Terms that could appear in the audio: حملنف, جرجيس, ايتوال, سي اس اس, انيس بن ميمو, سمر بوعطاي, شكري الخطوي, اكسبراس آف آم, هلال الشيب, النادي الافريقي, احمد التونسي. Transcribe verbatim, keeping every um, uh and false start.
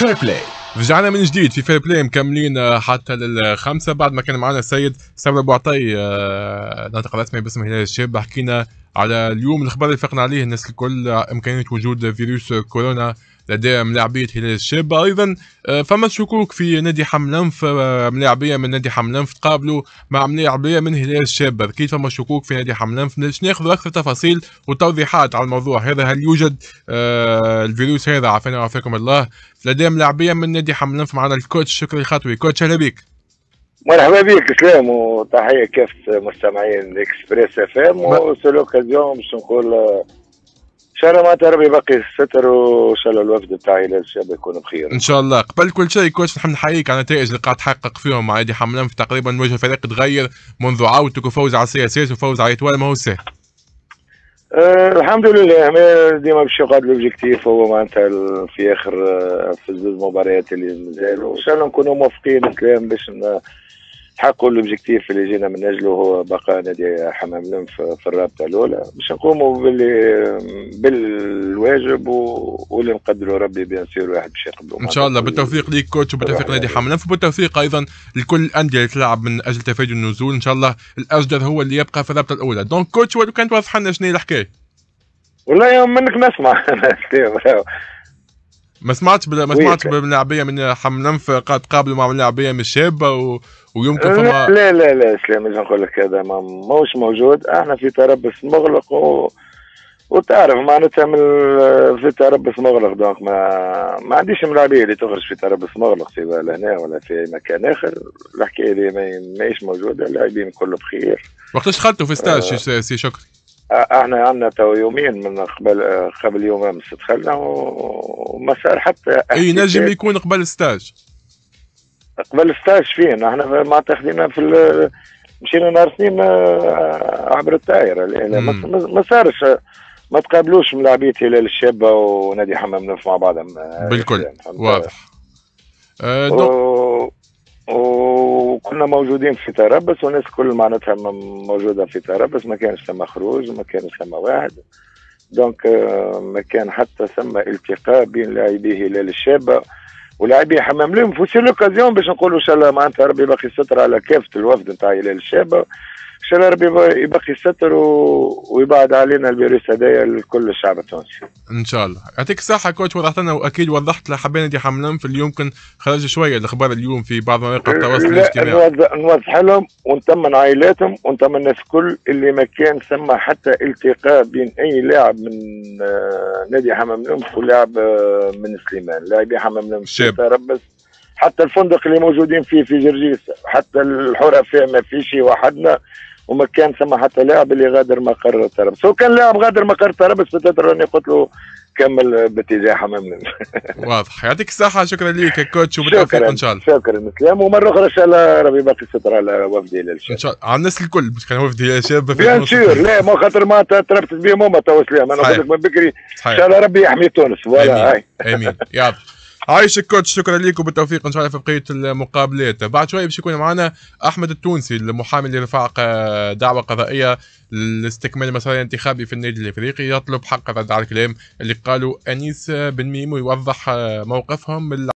فير بلاي. رجعنا من جديد في فير بلاي مكملين حتى للخمسه بعد ما كان معنا السيد سمر بوعطاي ناطق رسمي باسم هلال الشيب. حكينا على اليوم الاخبار اللي فقنا عليه الناس الكل، امكانيه وجود فيروس كورونا لدى ملاعبيه هلال الشيب. ايضا فما شكوك في نادي حملنف، ملاعبيه من نادي حملنف تقابلوا مع ملاعبيه من هلال الشيب، اكيد فما شكوك في نادي حملنف. باش ناخذ اكثر تفاصيل وتوضيحات على الموضوع هذا، هل يوجد الفيروس هذا عافانا وعافاكم الله لدى ملاعبيه من نادي حملنف؟ معنا الكوتش شكري الخطوي. كوتش اهلا بك. مرحبا بك سلام، وتحيه كافه مستمعين اكسبراس آف آم. وسلوك اليوم باش نقول ان شاء الله ما تربي باقي الستر، وان شاء الله الوفد بتاع هلال الشيب يكون بخير ان شاء الله. قبل كل شيء كوتش نحب نحييك على النتائج اللي قاعد تحقق فيهم مع نادي حملنف، تقريبا وجه الفريق تغير منذ عودتك، وفوز على سي اس اس وفوز على ايتوال. ما هو سهل أه الحمد لله، ديما باش يقعد الاوبجيكتيف هو معناتها في اخر في الزوز مباريات اللي مازالوا، ان شاء الله نكونوا موفقين الكلام باش حققوا الاوبجيكتيف اللي جينا من اجله، هو بقاء نادي حملنف في الرابطه الاولى، باش نقوموا بالواجب واللي نقدروا ربي بيان سير واحد باش يقبلوا ان شاء الله. بالتوفيق ليك كوتش، وبالتوفيق نادي حملنف، وبالتوفيق ايضا لكل الانديه اللي تلعب من اجل تفادي النزول، ان شاء الله الاجدر هو اللي يبقى في الرابطه الاولى. دونك كوتش ولو كان توضح لنا شنو هي الحكايه. والله منك نسمع ما سمعتش بلا ما سمعتش بلاعبيه من حملنف قاعد تقابلوا مع لاعبيه من الشيب و... ويمكن فما لا لا لا سلام لازم نقول لك هذا ما موش موجود. احنا في تربص مغلق و... وتعرف معناتها من في تربص مغلق، دونك ما ما عنديش ملاعبيه اللي تخرج في تربص مغلق سواء لهنا ولا في مكان اخر. الحكايه اللي ما... ماهيش موجوده، اللاعبين كله بخير. وقتاش خدتوا في ستاج آه... سي شكري؟ احنا عندنا تو يومين من قبل قبل يوم امس دخلنا وما صار حتى اي نجم يكون قبل ستاج. قبل ستاج فين؟ احنا ما تاخذينا في مشينا نهار اثنين عبر الطائره، ما صارش ما تقابلوش ملاعبيه هلال الشيب ونادي حملنف مع بعضهم بالكل واضح. أه دونك وكنا موجودين في تربص والناس كل معناتها موجوده في تربص، ما كانش ثم خروج ما كانش ثم واحد، دونك ما كان حتى ثم التقاء بين لاعبي هلال الشيب ولاعبي حملنف. وسي لوكازيون باش نقولوا ان شاء الله معناتها ربي باقي الستر على كافه الوفد نتاع هلال الشيب، ان شاء الله ربي يبقي الستر ويبعد علينا الفيروس هذايا لكل الشعب التونسي ان شاء الله. يعطيك الصحه كوتش، وضحت لنا واكيد وضحت لحبايبنا دي حملنف في اليوم كان خرج شويه الاخبار اليوم في بعض مواقع التواصل الاجتماعي، نوضح لهم ونطمن عائلاتهم ونطمن الناس الكل اللي ما كان ثم حتى التقاء بين اي لاعب من نادي حملنف ولاعب من سليمان. لاعبي حملنف تربص حتى الفندق اللي موجودين فيه في جرجيس حتى الحرة فيه ما فيش وحدنا، وما كان ثم حتى لاعب اللي غادر مقر طرابلس. لو كان لاعب غادر مقر طرابلس فتاتر راني قلت له كمل باتجاه حملنف. واضح، يعطيك الصحة شكرا ليك يا كوتش وبالتوفيق إن شاء الله. شكرا سلام، ومرة أخرى إن شاء الله ربي باقي الستر على وفد هلال الشيب. إن شاء الله على الناس الكل، مش كان وفد هلال الشيب بيان سور، لا ما خاطر ما تربطت بهم هما تو سلام، أنا قلت لك من بكري إن شاء الله ربي يحمي تونس. فوالا آمين آمين يا عايشك كوتش شكرا ليك وبالتوفيق ان شاء الله في بقيه المقابلات. بعد شويه باش يكون معنا احمد التونسي المحامي اللي رفع دعوه قضائيه لاستكمال المسار الانتخابي في النادي الافريقي، يطلب حق الرد على الكلام اللي قالوا انيس بن ميمو، يوضح موقفهم من